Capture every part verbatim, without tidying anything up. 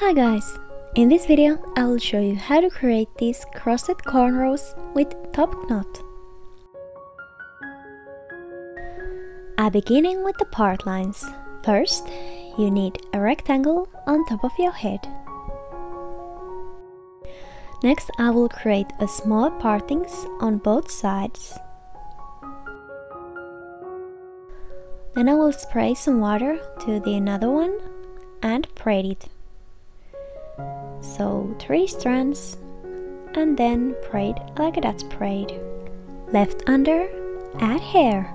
Hi guys! In this video I will show you how to create these crossed cornrows with top knot. I'm beginning with the part lines. First, you need a rectangle on top of your head. Next, I will create a small partings on both sides. Then I will spray some water to the another one and braid it. So three strands and then braid like a Dutch braid. Left under, add hair.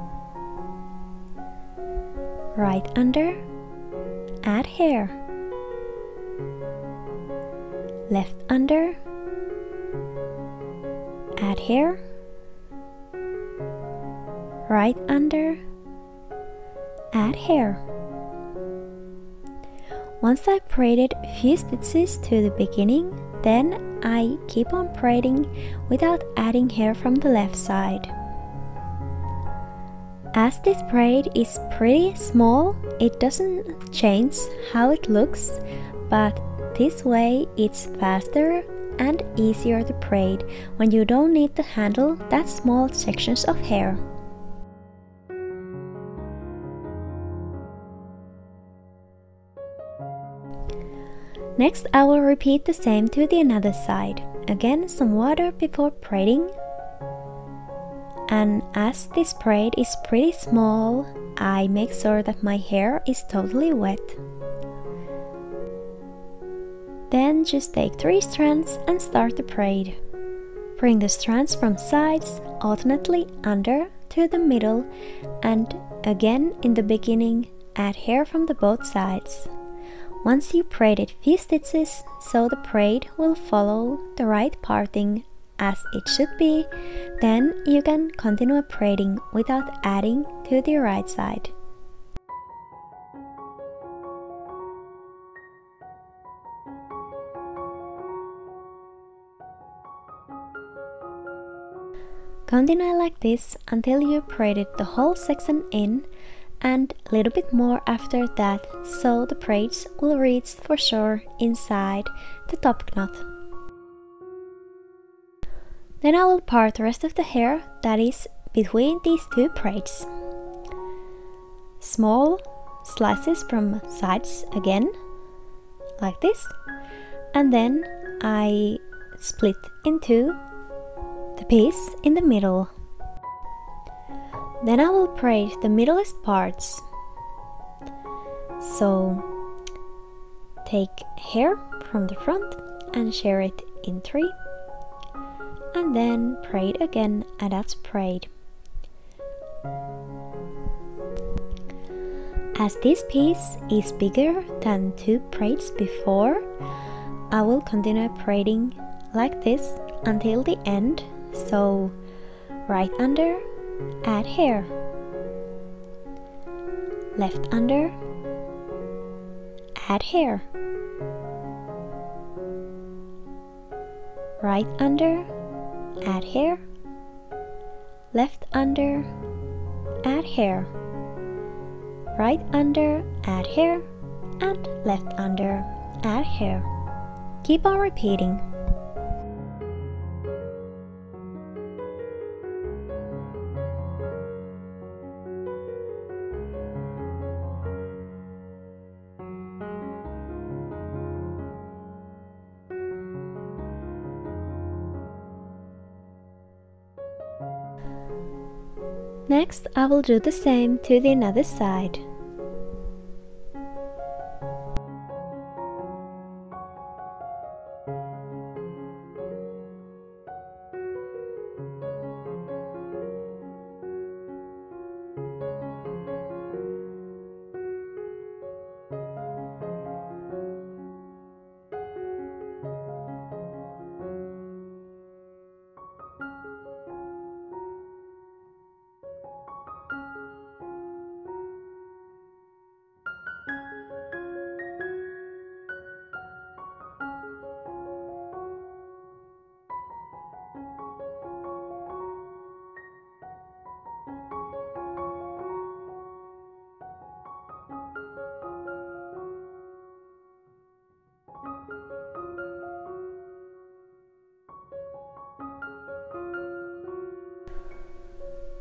Right under, add hair. Left under, add hair. Right under, add hair. Once I braided a few stitches to the beginning, then I keep on braiding without adding hair from the left side. As this braid is pretty small, it doesn't change how it looks, but this way it's faster and easier to braid when you don't need to handle that small sections of hair. Next, I will repeat the same to the another side. Again, some water before braiding. And as this braid is pretty small, I make sure that my hair is totally wet. Then just take three strands and start the braid. Bring the strands from sides, alternately under to the middle, and again in the beginning add hair from the both sides. Once you braided few stitches, so the braid will follow the right parting as it should be, then you can continue braiding without adding to the right side. Continue like this until you braided the whole section in, and a little bit more after that, so the braids will reach for sure inside the top knot. Then I will part the rest of the hair that is between these two braids. Small slices from sides again, like this, and then I split in two the piece in the middle. Then I will braid the middlest parts. So take hair from the front and share it in three, and then braid again and that's braid. As this piece is bigger than two braids before, I will continue braiding like this until the end. So right under, add hair. Left under, add hair. Right under, add hair. Left under, add hair. Right under, add hair. And left under, add hair. Keep on repeating. Next, I will do the same to the another side.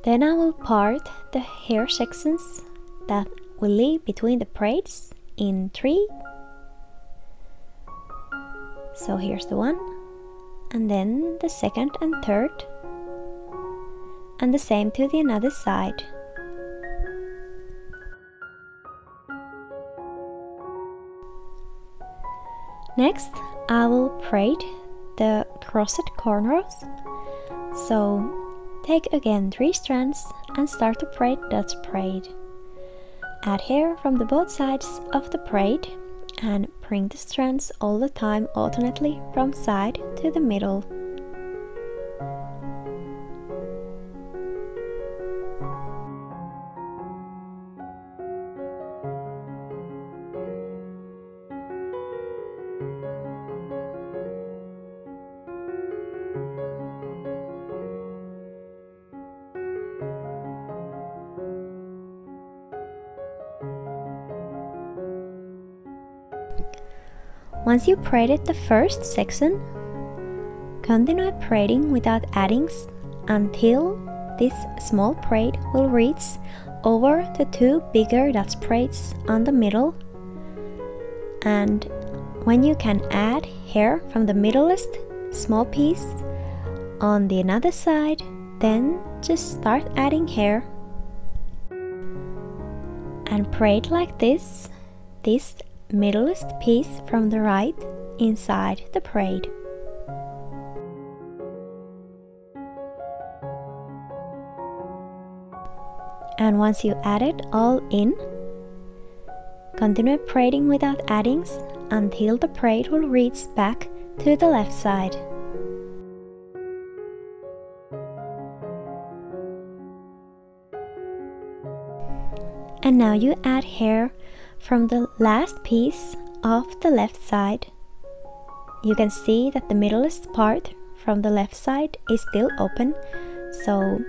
Then I will part the hair sections that will leave between the braids in three. So here's the one, and then the second and third, and the same to the another side. Next, I will braid the crosset corners. So take again three strands and start to braid that braid. Add hair from the both sides of the braid and bring the strands all the time alternately from side to the middle. Once you braided the first section, continue braiding without addings until this small braid will reach over the two bigger dot braids on the middle, and when you can add hair from the middlest small piece on the another side, then just start adding hair and braid like this, this middlest piece from the right inside the braid. And once you add it all in, continue braiding without addings until the braid will reach back to the left side. And now you add hair from the last piece of the left side. You can see that the middlest part from the left side is still open, so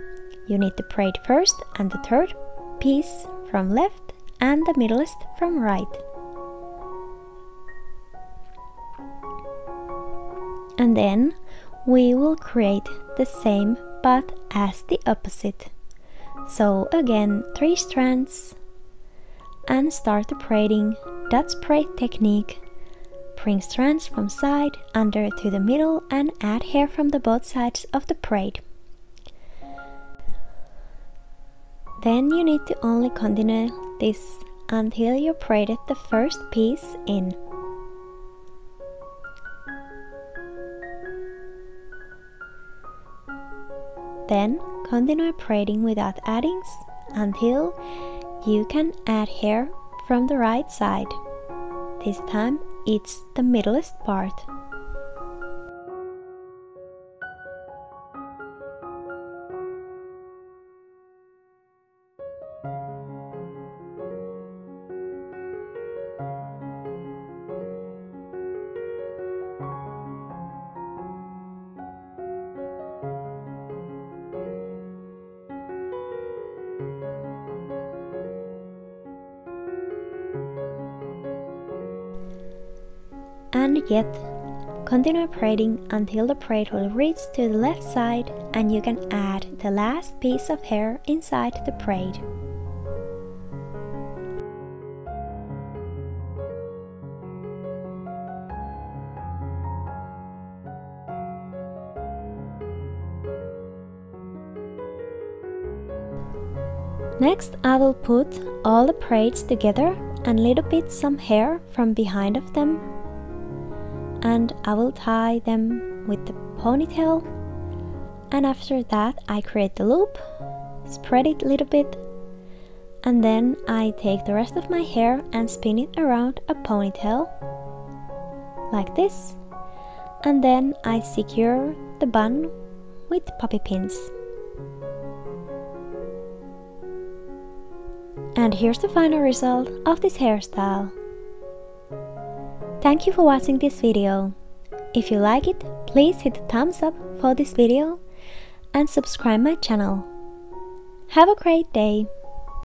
you need to braid first and the third piece from left and the middlest from right. And then we will create the same but as the opposite. So again, three strands, and start the braiding dot braid technique. Bring strands from side under to the middle and add hair from the both sides of the braid. Then you need to only continue this until you braided the first piece in. Then continue braiding without addings until you can add hair from the right side. This time it's the middlest part. And yet, continue braiding until the braid will reach to the left side and you can add the last piece of hair inside the braid. Next, I will put all the braids together and little bit some hair from behind of them, and I will tie them with the ponytail, and after that I create the loop, spread it a little bit, and then I take the rest of my hair and spin it around a ponytail like this, and then I secure the bun with poppy pins. And here's the final result of this hairstyle. Thank you for watching this video. If you like it, please hit the thumbs up for this video and subscribe my channel. Have a great day!